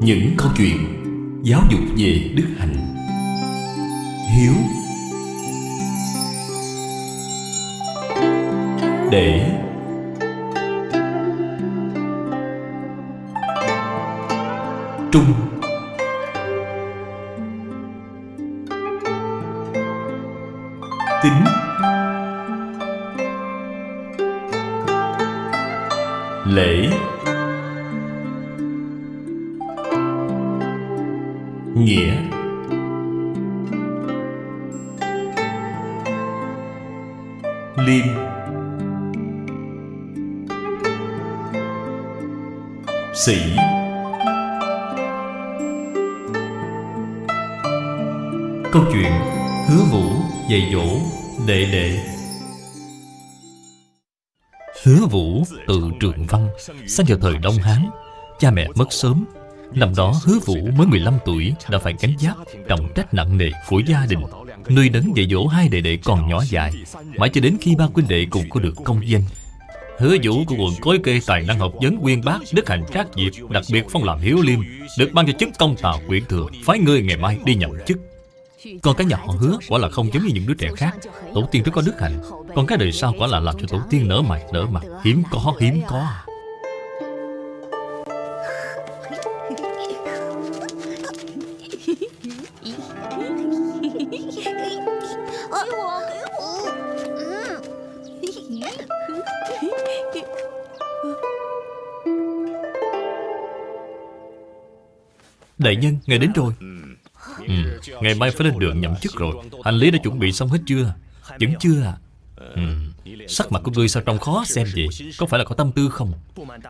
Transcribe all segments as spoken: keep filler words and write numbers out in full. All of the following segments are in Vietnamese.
Những câu chuyện giáo dục về đức hạnh. Hiếu. Để. Trung. Tín. Lễ. Nghĩa. Liêm. Sĩ. Câu chuyện Hứa Vũ dạy dỗ đệ đệ. Hứa Vũ từ Trường Văn sang vào thời Đông Hán. Cha mẹ mất sớm. Năm đó Hứa Vũ mới mười lăm tuổi đã phải gánh vác trọng trách nặng nề của gia đình, nuôi đấng dạy dỗ hai đệ đệ còn nhỏ dại, mãi cho đến khi ba huynh đệ cùng có được công danh. Hứa Vũ của quận Cối Kê tài năng học vấn uyên bác, đức hạnh trác diệp, đặc biệt phong làm hiếu liêm, được ban cho chức công tào quyển thừa, phái ngươi ngày mai đi nhận chức. Con cái nhà họ Hứa quả là không giống như những đứa trẻ khác, tổ tiên rất có đức hạnh, con cái đời sau quả là làm cho tổ tiên nở mày nở mặt, hiếm có hiếm có. Đại nhân, ngài đến rồi. Ừ, ngày mai phải lên đường nhậm chức rồi. Hành lý đã chuẩn bị xong hết chưa? Vẫn chưa à? Ừ, sắc mặt của ngươi sao trông khó xem vậy? Có phải là có tâm tư không?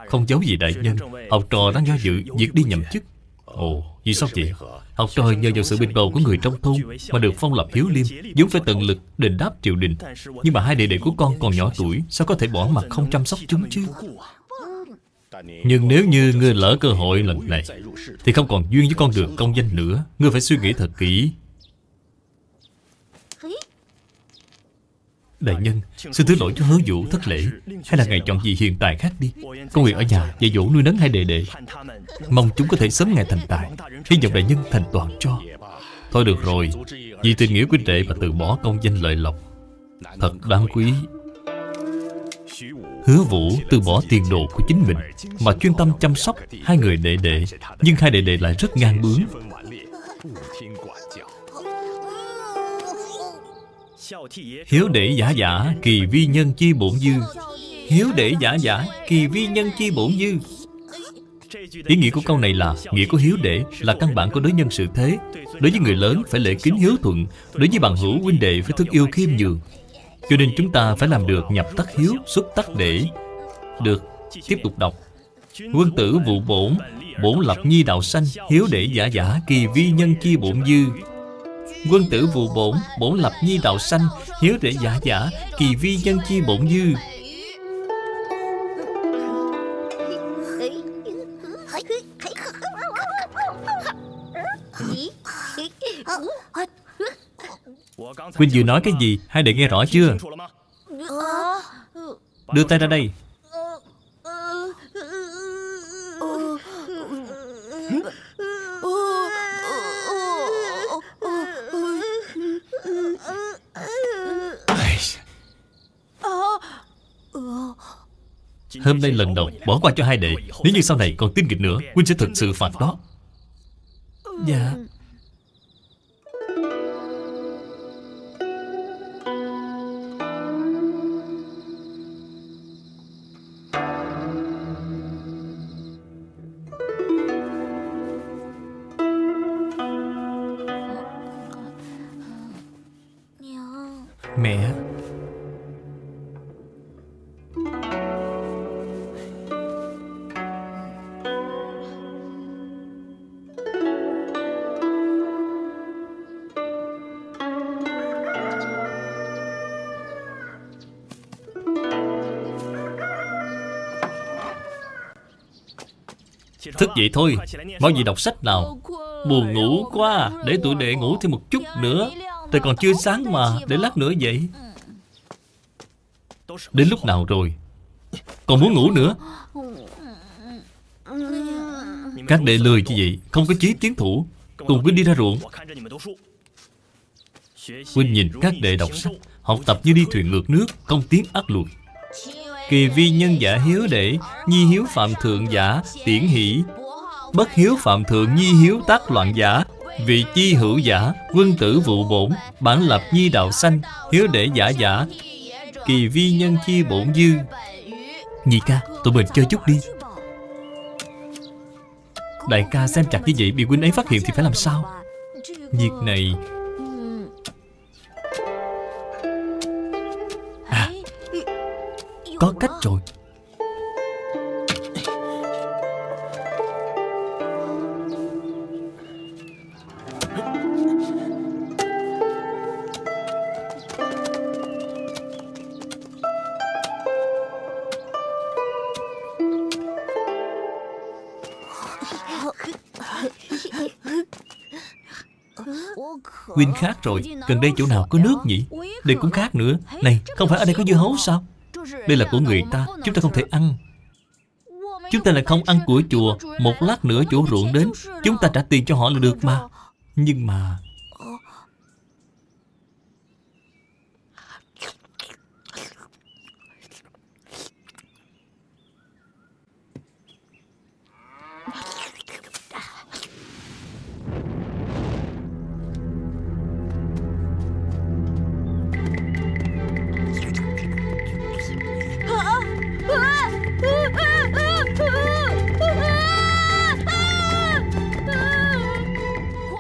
Không giấu gì đại nhân, học trò đang do dự việc đi nhậm chức. Ồ, vì sao vậy? Học trò nhờ vào sự bình cầu của người trong thôn mà được phong lập hiếu liêm, vốn phải tận lực đền đáp triều đình. Nhưng mà hai đệ đệ của con còn nhỏ tuổi, sao có thể bỏ mặc không chăm sóc chúng chứ? Nhưng nếu như ngươi lỡ cơ hội lần này thì không còn duyên với con đường công danh nữa. Ngươi phải suy nghĩ thật kỹ. Đại nhân, xin thứ lỗi cho Hứa Vũ thất lễ. Hay là ngài chọn vị hiền tài khác đi. Con nguyện ở nhà dạy dỗ nuôi nấng hai đệ đệ, mong chúng có thể sớm ngày thành tài. Hy vọng đại nhân thành toàn cho. Thôi được rồi, vì tình nghĩa huynh đệ mà từ bỏ công danh lợi lộc thật đáng quý. Hứa Vũ từ bỏ tiền đồ của chính mình mà chuyên tâm chăm sóc hai người đệ đệ. Nhưng hai đệ đệ lại rất ngang bướng. Hiếu đệ giả giả, kỳ vi nhân chi bổn dư. Hiếu đệ giả giả, kỳ vi nhân chi bổn dư. Ý nghĩa của câu này là nghĩa của hiếu đệ là căn bản của đối nhân xử thế. Đối với người lớn phải lễ kính hiếu thuận, đối với bằng hữu huynh đệ phải thức yêu khiêm nhường. Cho nên chúng ta phải làm được nhập tắc hiếu, xuất tắc đệ. Được, tiếp tục đọc. Quân tử vụ bổn, bổn lập nhi đạo sanh. Hiếu đệ giả giả, kỳ vi nhân chi bổn dư. Quân tử vụ bổn, bổn lập nhi đạo sanh. Hiếu đệ giả giả, kỳ vi nhân chi bổn dư. Huynh vừa nói cái gì? Hai đệ nghe rõ chưa? Đưa tay ra đây. Hôm nay lần đầu bỏ qua cho hai đệ. Nếu như sau này còn tin nghịch nữa, huynh sẽ thực sự phạt đó. Dạ. Mẹ. Thức vậy thôi, bao giờ đọc sách nào. Buồn ngủ quá, để tụi đệ ngủ thêm một chút nữa. Trời còn chưa sáng mà, để lát nữa vậy. Đến lúc nào rồi? Còn muốn ngủ nữa? Các đệ lười như vậy, không có chí tiến thủ. Cùng Quynh đi ra ruộng, Quynh nhìn các đệ đọc sách, học tập như đi thuyền ngược nước, không tiến ắt lùi. Kỳ vi nhân giả hiếu đệ, nhi hiếu phạm thượng giả, tiễn hỷ. Bất hiếu phạm thượng nhi hiếu tác loạn giả, vị chi hữu giả, quân tử vụ bổn, bản lập nhi đạo sanh, hiếu đệ giả giả, kỳ vi nhân chi bổn dư. Nhị ca, tụi mình chơi chút đi. Đại ca xem chặt như vậy, bị huynh ấy phát hiện thì phải làm sao? Việc này... À, có cách rồi. Huynh khát rồi, gần đây chỗ nào có nước nhỉ? Đây cũng khát nữa. Này, không phải ở đây có dưa hấu sao? Đây là của người ta, chúng ta không thể ăn. Chúng ta là không ăn của chùa. Một lát nữa chỗ ruộng đến, chúng ta trả tiền cho họ là được mà. Nhưng mà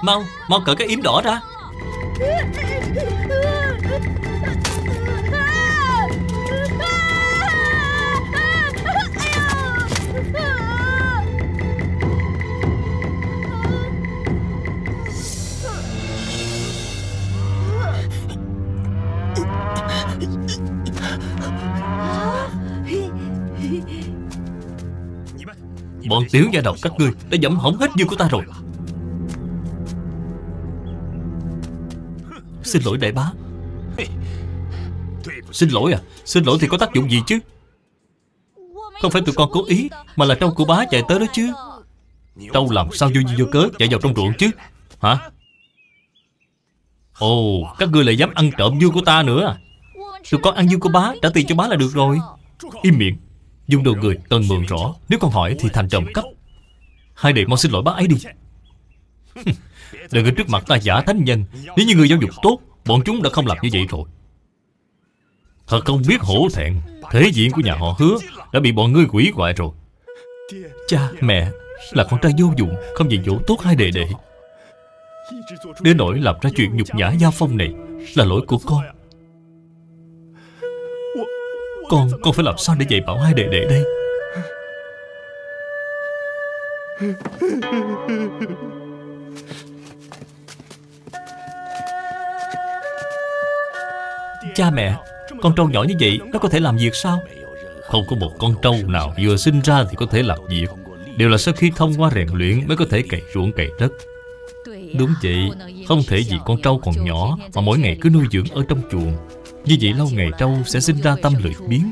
Mau, mau cởi cái yếm đỏ ra. Bọn tiểu gia độc các ngươi đã dẫm hỏng hết dưa của ta rồi. Xin lỗi đại bá. Xin lỗi à? Xin lỗi thì có tác dụng gì chứ? Không phải tụi con cố ý, mà là trâu của bá chạy tới đó chứ. Trâu làm sao vô duyên vô cớ chạy vào trong ruộng chứ? Hả? Ồ, các ngươi lại dám ăn trộm dưa của ta nữa à? Tụi con ăn dưa của bá, trả tiền cho bá là được rồi. Im miệng. Dùng đồ người cần mượn rõ, nếu con hỏi thì thành trộm cắp. Hai đệ mau xin lỗi bá ấy đi. Đừng ở trước mặt ta giả thánh nhân. Nếu như người giáo dục tốt, bọn chúng đã không làm như vậy rồi. Thật không biết hổ thẹn. Thể diện của nhà họ Hứa đã bị bọn ngươi quỷ hoại rồi. Cha, mẹ, là con trai vô dụng, không dạy dỗ tốt hai đệ đệ, đến nỗi làm ra chuyện nhục nhã gia phong này. Là lỗi của con. Con, con phải làm sao để dạy bảo hai đệ đệ đây? Cha mẹ, con trâu nhỏ như vậy nó có thể làm việc sao? Không có một con trâu nào vừa sinh ra thì có thể làm việc. Đều là sau khi thông qua rèn luyện mới có thể cày ruộng cày đất. Đúng vậy, không thể vì con trâu còn nhỏ mà mỗi ngày cứ nuôi dưỡng ở trong chuồng. Như vậy lâu ngày trâu sẽ sinh ra tâm lười biếng.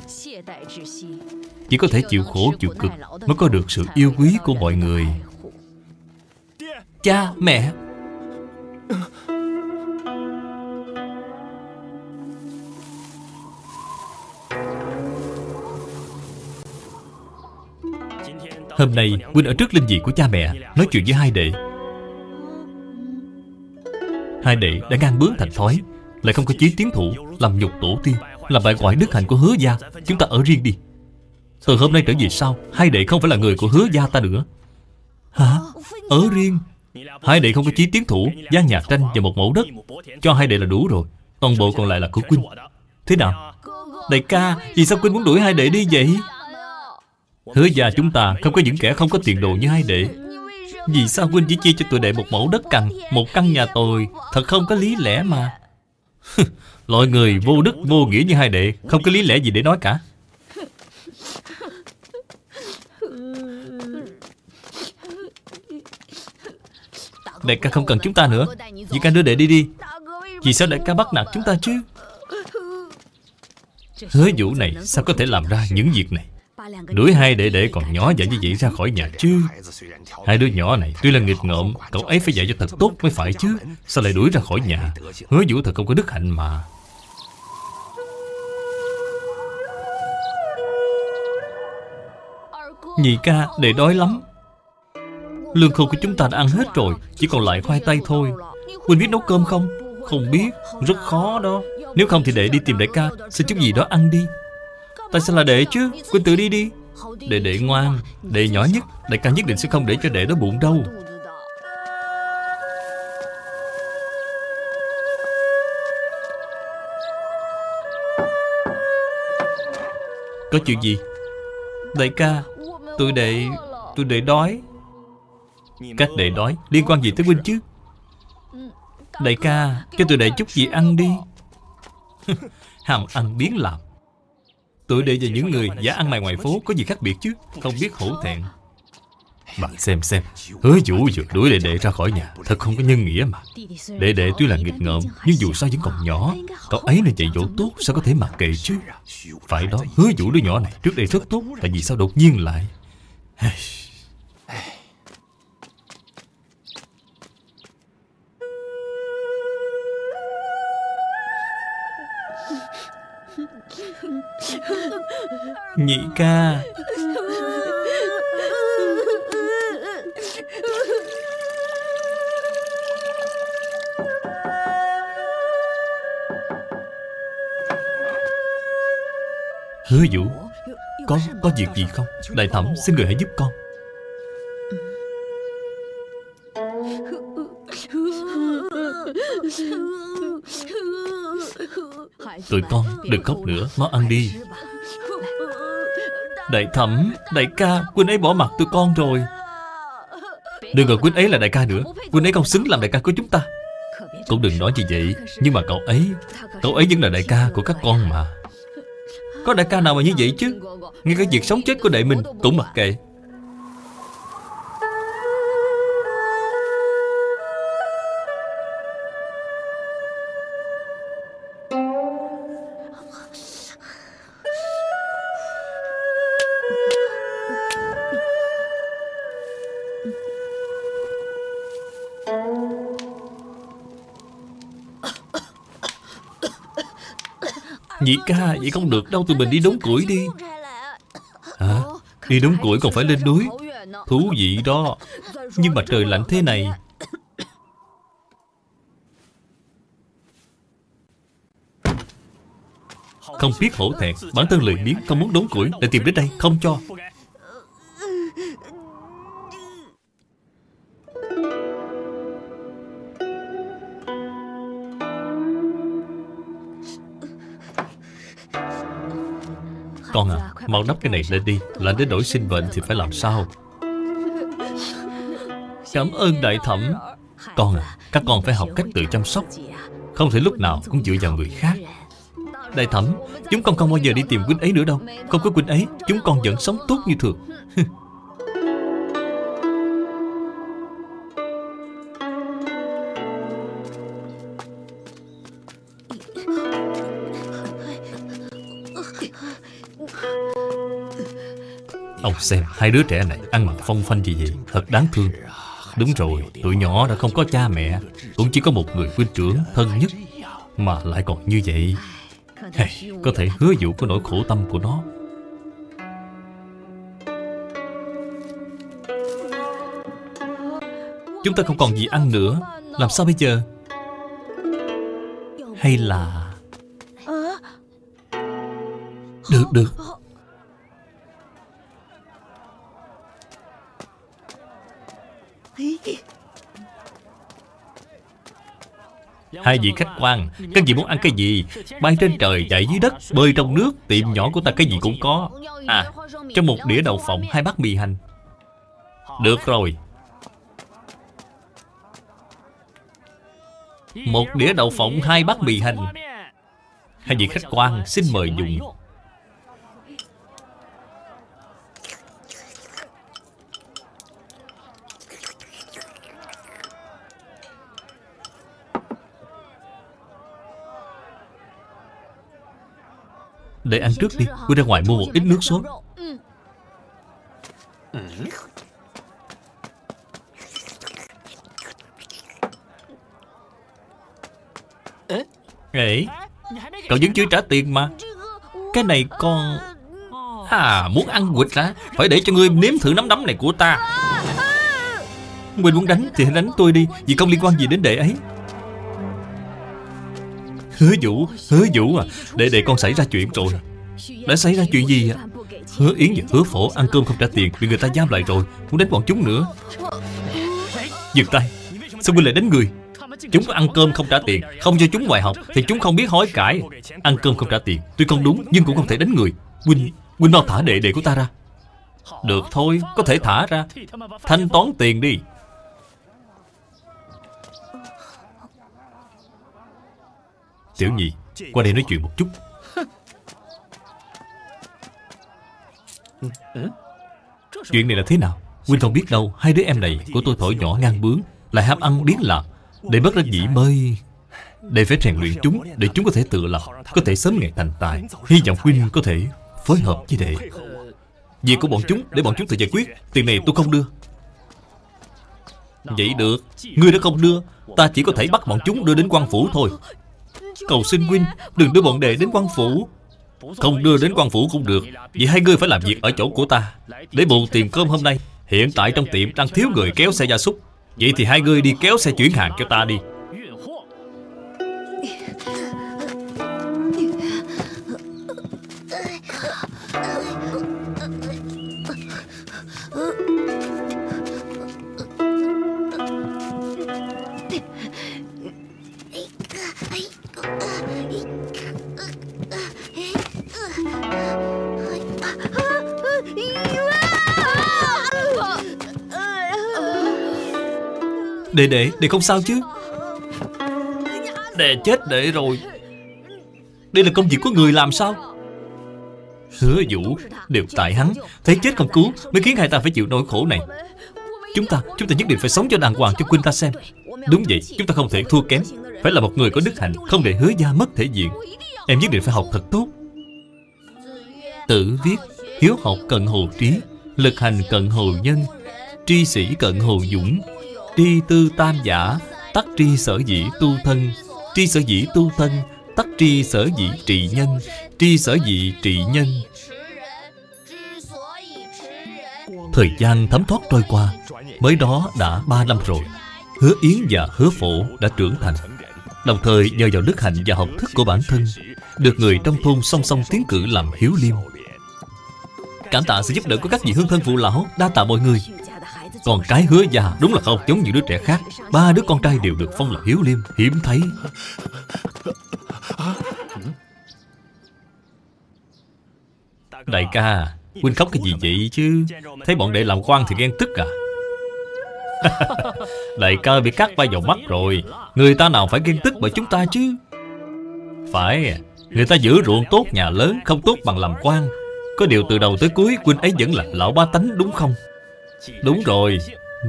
Chỉ có thể chịu khổ chịu cực mới có được sự yêu quý của mọi người. Cha, mẹ. Hôm nay Quynh ở trước linh vị của cha mẹ nói chuyện với hai đệ. Hai đệ đã ngang bướng thành thói, lại không có chí tiến thủ, làm nhục tổ tiên, làm bại hoại đức hạnh của Hứa gia. Chúng ta ở riêng đi. Từ hôm nay trở về sau, hai đệ không phải là người của Hứa gia ta nữa. Hả? Ở riêng? Hai đệ không có chí tiến thủ, gian nhà tranh và một mẫu đất, cho hai đệ là đủ rồi. Toàn bộ còn lại là của Quynh. Thế nào? Đại ca, vì sao Quynh muốn đuổi hai đệ đi vậy? Hứa gia chúng ta không có những kẻ không có tiền đồ như hai đệ. Vì sao Quynh chỉ chia cho tụi đệ một mẫu đất cằn, một căn nhà tồi? Thật không có lý lẽ mà. Loại người vô đức vô nghĩa như hai đệ, không có lý lẽ gì để nói cả. Đại ca không cần chúng ta nữa. Vì ca đưa đệ đi đi. Vì sao đại ca bắt nạt chúng ta chứ? Hứa Vũ này sao có thể làm ra những việc này? Đuổi hai đệ đệ còn nhỏ dẫn như vậy ra khỏi nhà chứ. Hai đứa nhỏ này tuy là nghịch ngợm, cậu ấy phải dạy cho thật tốt mới phải chứ. Sao lại đuổi ra khỏi nhà? Hứa Vũ thật không có đức hạnh mà. Nhị ca, đệ đói lắm. Lương khô của chúng ta đã ăn hết rồi, chỉ còn lại khoai tây thôi. Huynh biết nấu cơm không? Không biết, rất khó đó. Nếu không thì đệ đi tìm đại ca xin chút gì đó ăn đi. Tại sao là đệ chứ? Huynh tự đi đi. Đệ đệ ngoan, đệ nhỏ nhất, đại ca nhất định sẽ không để cho đệ đói bụng đâu. Có chuyện gì? Đại ca, tụi đệ, tụi đệ đói. Các đệ đói liên quan gì tới huynh chứ? Đại ca, cho tụi đệ chút gì ăn đi. Hàm ăn biến làm. Tụi đệ và những người giả ăn mày ngoài phố có gì khác biệt chứ? Không biết hổ thẹn. Bạn xem xem, Hứa Vũ vừa đuổi đệ đệ ra khỏi nhà, thật không có nhân nghĩa mà. Đệ đệ tuy là nghịch ngợm, nhưng dù sao vẫn còn nhỏ. Cậu ấy nên dạy dỗ tốt, sao có thể mặc kệ chứ? Phải đó, Hứa Vũ đứa nhỏ này trước đây rất tốt, tại vì sao đột nhiên lại... Nhị ca, Hứa Vũ, có có việc gì không? Đại Thẩm, xin người hãy giúp con. Tụi con đừng khóc nữa, mau ăn đi. Đại Thẩm, đại ca, Quỳnh ấy bỏ mặt tụi con rồi. Đừng gọi Quỳnh ấy là đại ca nữa. Quỳnh ấy không xứng làm đại ca của chúng ta. Cũng đừng nói như vậy. Nhưng mà cậu ấy, cậu ấy vẫn là đại ca của các con mà. Có đại ca nào mà như vậy chứ? Ngay cả việc sống chết của đệ mình cũng mặc kệ. Nhị ca, vậy không được đâu, tụi mình đi đốn củi đi. Hả? Đi đốn củi còn phải lên núi. Thú vị đó. Nhưng mà trời lạnh thế này. Không biết hổ thẹn, bản thân lười biếng, không muốn đốn củi để tìm đến đây, không cho. Con à, mau đắp cái này lên đi. Lạnh đến nỗi sinh bệnh thì phải làm sao? Cảm ơn đại thẩm. Con à, các con phải học cách tự chăm sóc, không thể lúc nào cũng dựa vào người khác. Đại thẩm, chúng con không bao giờ đi tìm Quỳnh ấy nữa đâu. Không có Quỳnh ấy, chúng con vẫn sống tốt như thường. Ông xem, hai đứa trẻ này ăn mặc phong phanh gì vậy, thật đáng thương. Đúng rồi, tụi nhỏ đã không có cha mẹ, cũng chỉ có một người huynh trưởng thân nhất, mà lại còn như vậy. Hey, có thể Hứa Vũ có nỗi khổ tâm của nó. Chúng ta không còn gì ăn nữa, làm sao bây giờ? Hay là... Được, được. Hai vị khách quan, các vị muốn ăn cái gì? Bay trên trời, chạy dưới đất, bơi trong nước, tiệm nhỏ của ta cái gì cũng có. À, cho một đĩa đậu phộng, hai bát mì hành. Được rồi. Một đĩa đậu phộng, hai bát mì hành. Hai vị khách quan, xin mời dùng. Để ăn trước đi, tôi ra ngoài mua một ít nước sốt. Ê, cậu vẫn chưa trả tiền mà. Cái này con... À, muốn ăn quỵt hả? Phải để cho ngươi nếm thử nắm đấm này của ta. Mình muốn đánh thì hãy đánh tôi đi, vì không liên quan gì đến đệ ấy. Hứa Vũ, Hứa Vũ à, đệ đệ con xảy ra chuyện rồi. Đã xảy ra chuyện gì à? Hứa Yến và Hứa Phổ ăn cơm không trả tiền bị người ta giam lại rồi, muốn đánh bọn chúng nữa. Dừng tay, sao huynh lại đánh người? Chúng ăn cơm không trả tiền, không cho chúng ngoại học thì chúng không biết hối cải. Ăn cơm không trả tiền tuy không đúng nhưng cũng không thể đánh người. Huynh, huynh mau thả đệ đệ của ta ra. Được thôi, có thể thả ra. Thanh toán tiền đi. Tiểu nhị, qua đây nói chuyện một chút. Chuyện này là thế nào? Huynh không biết đâu. Hai đứa em này của tôi thổi nhỏ ngang bướng, lại ham ăn biến làm. Để bất đắc dĩ mới... Để phải rèn luyện chúng, để chúng có thể tự lập, có thể sớm ngày thành tài. Hy vọng huynh có thể phối hợp với đệ. Việc của bọn chúng để bọn chúng tự giải quyết. Tiền này tôi không đưa. Vậy được, ngươi đã không đưa, ta chỉ có thể bắt bọn chúng đưa đến quan phủ thôi. Cầu xin huynh đừng đưa bọn đệ đến quan phủ. Không đưa đến quan phủ cũng được. Vậy hai người phải làm việc ở chỗ của ta để bù tiền cơm hôm nay. Hiện tại trong tiệm đang thiếu người kéo xe gia súc. Vậy thì hai người đi kéo xe chuyển hàng cho ta đi. Đệ đệ, đệ không sao chứ? Đệ chết đệ rồi. Đây là công việc của người làm sao? Hứa Vũ, đều tại hắn. Thấy chết không cứu mới khiến hai ta phải chịu nỗi khổ này. Chúng ta, chúng ta nhất định phải sống cho đàng hoàng cho Quynh ta xem. Đúng vậy, chúng ta không thể thua kém. Phải là một người có đức hạnh, không để Hứa gia mất thể diện. Em nhất định phải học thật tốt. Tự viết, hiếu học cận hồ trí, lực hành cận hồ nhân, tri sĩ cận hồ dũng, tri tư tam giả, tắc tri sở dĩ tu thân, tri sở dĩ tu thân, tắc tri sở dĩ trị nhân, tri sở dĩ trị nhân. Thời gian thấm thoát trôi qua, mới đó đã ba năm rồi. Hứa Yến và Hứa Phổ đã trưởng thành, đồng thời nhờ vào đức hạnh và học thức của bản thân, được người trong thôn song song tiến cử làm hiếu liêm. Cảm tạ sự giúp đỡ của các vị hương thân phụ lão, đa tạ mọi người. Còn cái Hứa già đúng là không giống như đứa trẻ khác. Ba đứa con trai đều được phong là hiếu liêm, hiếm thấy. Đại ca, huynh khóc cái gì vậy chứ? Thấy bọn đệ làm quan thì ghen tức à? Đại ca bị cắt vai vào mắt rồi. Người ta nào phải ghen tức bởi chúng ta chứ? Phải, người ta giữ ruộng tốt nhà lớn không tốt bằng làm quan. Có điều từ đầu tới cuối huynh ấy vẫn là lão ba tánh đúng không? Đúng rồi,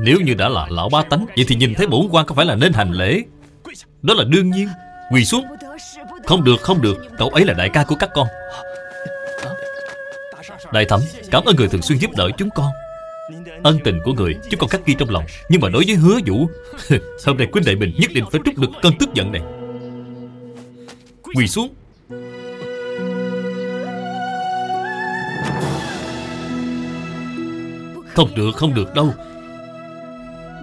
nếu như đã là lão ba tánh, vậy thì nhìn thấy bổn quan có phải là nên hành lễ. Đó là đương nhiên. Quỳ xuống. Không được, không được. Cậu ấy là đại ca của các con. Đại thẩm, cảm ơn người thường xuyên giúp đỡ chúng con. Ân tình của người chúng con khắc ghi trong lòng. Nhưng mà đối với Hứa Vũ, hôm nay Quynh đệ mình nhất định phải trút được cơn tức giận này. Quỳ xuống. Không được, không được đâu.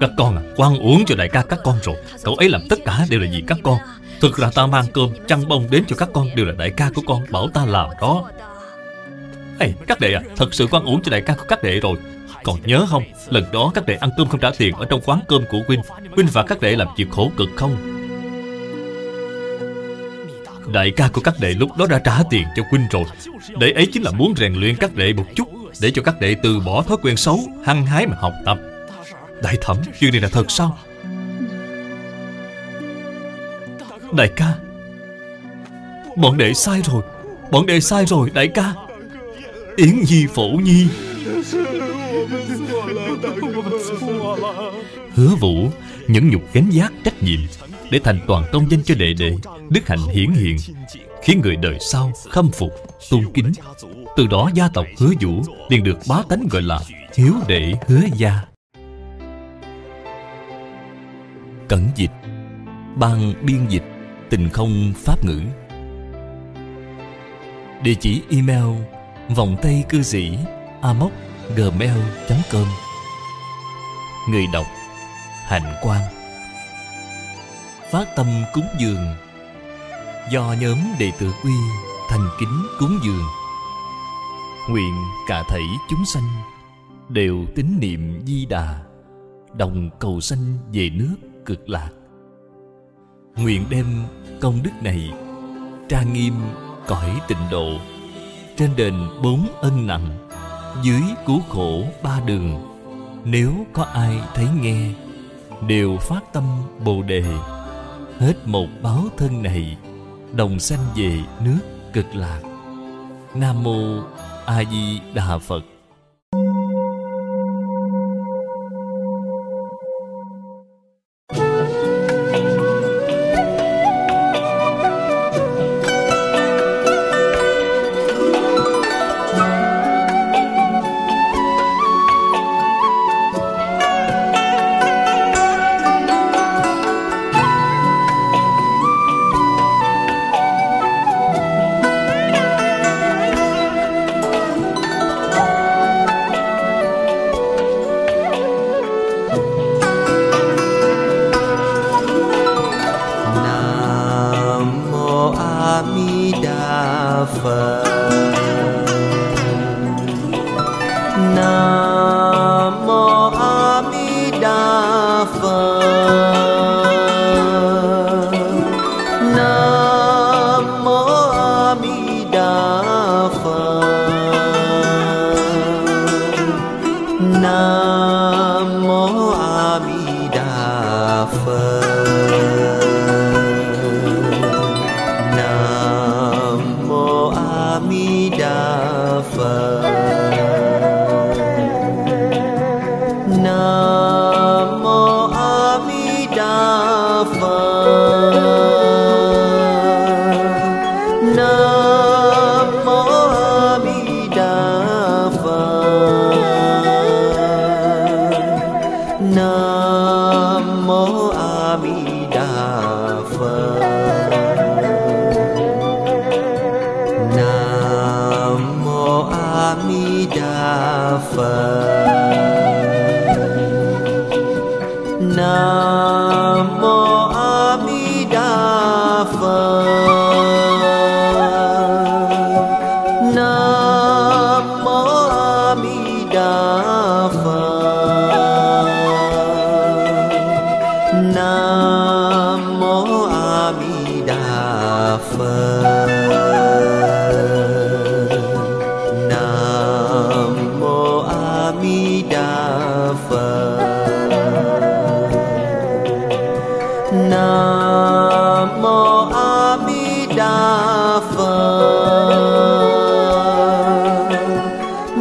Các con à, quan uống cho đại ca các con rồi. Cậu ấy làm tất cả đều là vì các con. Thực ra ta mang cơm, chăn bông đến cho các con đều là đại ca của con bảo ta làm đó. Hey, các đệ à, thật sự quan uống cho đại ca của các đệ rồi. Còn nhớ không, lần đó các đệ ăn cơm không trả tiền ở trong quán cơm của Quynh, Quynh và các đệ làm việc khổ cực không? Đại ca của các đệ lúc đó đã trả tiền cho Quynh rồi. Đệ ấy chính là muốn rèn luyện các đệ một chút, để cho các đệ từ bỏ thói quen xấu, hăng hái mà học tập. Đại thẩm, chuyện này là thật sao? Đại ca, bọn đệ sai rồi. Bọn đệ sai rồi đại ca. Yến Nhi, Phổ Nhi. Hứa Vũ nhẫn nhục gánh vác trách nhiệm để thành toàn công danh cho đệ đệ. Đức hạnh hiển hiện khiến người đời sau khâm phục, tôn kính. Từ đó gia tộc Hứa Vũ liền được bá tánh gọi là hiếu đệ Hứa gia. Cẩn dịch, ban biên dịch Tình không pháp ngữ. Địa chỉ email vòng tay cư sĩ a m o c gmail chấm com. Người đọc Hạnh Quang. Phát tâm cúng dường do nhóm đệ tử Quy thành kính cúng dường. Nguyện cả thảy chúng sanh đều tín niệm Di Đà, đồng cầu sanh về nước Cực Lạc. Nguyện đem công đức này trang nghiêm cõi Tịnh Độ, trên đền bốn ân nặng, dưới cứu khổ ba đường. Nếu có ai thấy nghe đều phát tâm Bồ Đề, hết một báo thân này đồng sanh về nước Cực Lạc. Nam mô A Di Đà Phật.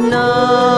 No.